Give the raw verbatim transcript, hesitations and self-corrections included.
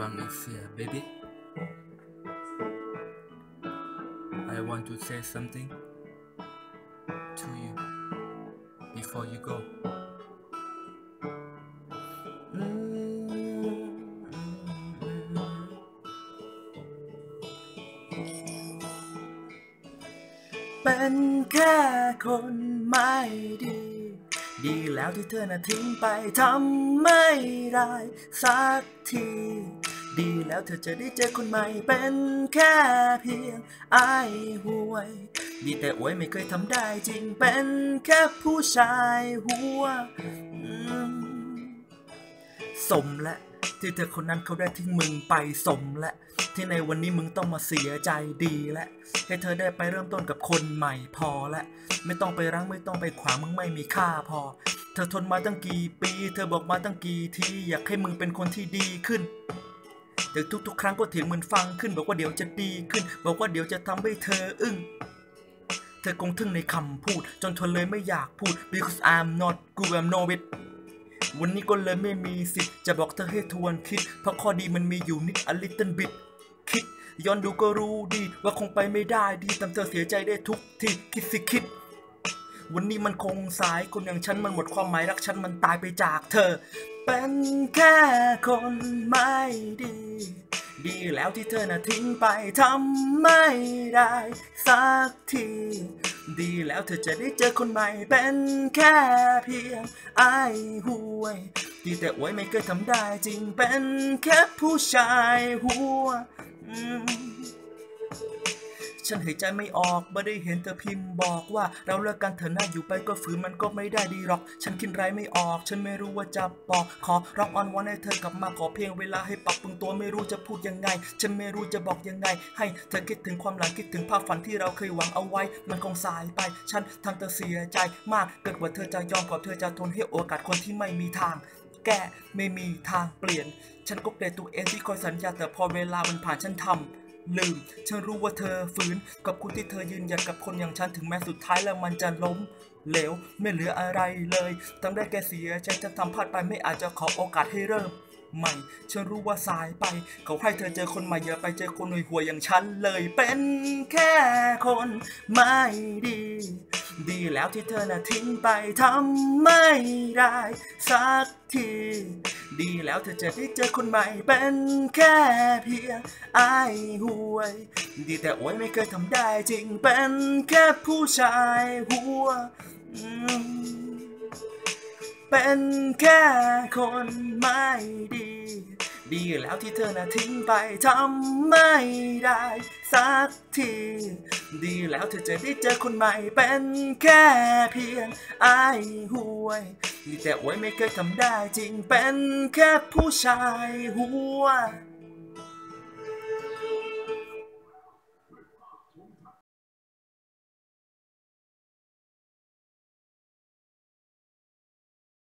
everyone is uh, baby. I want to say something to you before you go.เป็นแค่คนไม่ดีดีแล้วที่เธอน่ะทิ้งไปทำไม่ได้สักทีดีแล้วเธอจะได้เจอคนใหม่เป็นแค่เพียงอ้ายห่วยดีแต่อวยไม่เคยทำได้จริงเป็นแค่ผู้ชายหัวสมและที่เธอคนนั้นเขาได้ทิ้งมึงไปสมและที่ในวันนี้มึงต้องมาเสียใจดีและให้เธอได้ไปเริ่มต้นกับคนใหม่พอและไม่ต้องไปรั้งไม่ต้องไปขวางมึงไม่มีค่าพอเธอทนมาตั้งกี่ปีเธอบอกมาตั้งกี่ทีอยากให้มึงเป็นคนที่ดีขึ้นแต่ทุกๆครั้งก็เถียงมึงฟังขึ้นบอกว่าเดี๋ยวจะดีขึ้นบอกว่าเดี๋ยวจะทำให้เธออึ้งเธอคงทึ่งในคำพูดจนทนเลยไม่อยากพูด because I'm not good I'm no itวันนี้ก็เลยไม่มีสิทธิ์จะบอกเธอให้ทวนคิดเพราะข้อดีมันมีอยู่นิด a little bit คิดย้อนดูก็รู้ดีว่าคงไปไม่ได้ดีทำเธอเสียใจได้ทุกทีคิดสิคิดวันนี้มันคงสายคนอย่างฉันมันหมดความหมายรักฉันมันตายไปจากเธอเป็นแค่คนไม่ดีดีแล้วที่เธอน่ะทิ้งไปทำไม่ได้สักทีดีแล้วเธอจะได้เจอคนใหม่เป็นแค่เพียงอ้ายห่วยดีแต่อวยไม่เคยทำได้จริงเป็นแค่ผู้ชายหัวฉันหายใจไม่ออกไม่ได้เห็นเธอพิมพ์บอกว่าเราเลิกกันเธอหน้าอยู่ไปก็ฝืนมันก็ไม่ได้ดีหรอกฉันคิดไรไม่ออกฉันไม่รู้ว่าจะบอกขอร้องอ้อนวอนให้เธอกลับมาขอเพียงเวลาให้ปรับปรุงตัวไม่รู้จะพูดยังไงฉันไม่รู้จะบอกยังไงให้เธอคิดถึงความหลังคิดถึงภาพฝันที่เราเคยหวังเอาไว้มันคงสายไปฉันทำเธอเสียใจมากเกิดว่าเธอจะยอมขอเธอจะทนให้โอกาสคนที่ไม่มีทางแก้ไม่มีทางเปลี่ยนฉันก็เกลียดตัวเองที่คอยสัญญาแต่พอเวลามันผ่านฉันทำลืมฉันรู้ว่าเธอฝืนกับคุณที่เธอยืนหยัดกับคนอย่างฉันถึงแม้สุดท้ายแล้วมันจะล้มเหลวไม่เหลืออะไรเลยทำได้แค่เสียใจฉันทำพลาดไปไม่อาจจะขอโอกาสให้เริ่มใหม่ฉันรู้ว่าสายไปเขาให้เธอเจอคนใหม่อย่าไปเจอคนห่วยๆอย่างฉันเลยเป็นแค่คนไม่ดีดีแล้วที่เธอน่ะทิ้งไปทำไม่ได้สักทีดีแล้วเธอจะได้เจอคนใหม่เป็นแค่เพียงอ้ายห่วยดีแต่โอ้ยไม่เคยทำได้จริงเป็นแค่ผู้ชายหัวเป็นแค่คนไม่ดีดีแล้วที่เธอน่ะทิ้งไปทำไม่ได้สักทีดีแล้วเธอจะได้เจอคนใหม่เป็นแค่เพียงอ้ายห่วยดีแต่อวยไม่เคยทำได้จริงเป็นแค่ผู้ชายหัว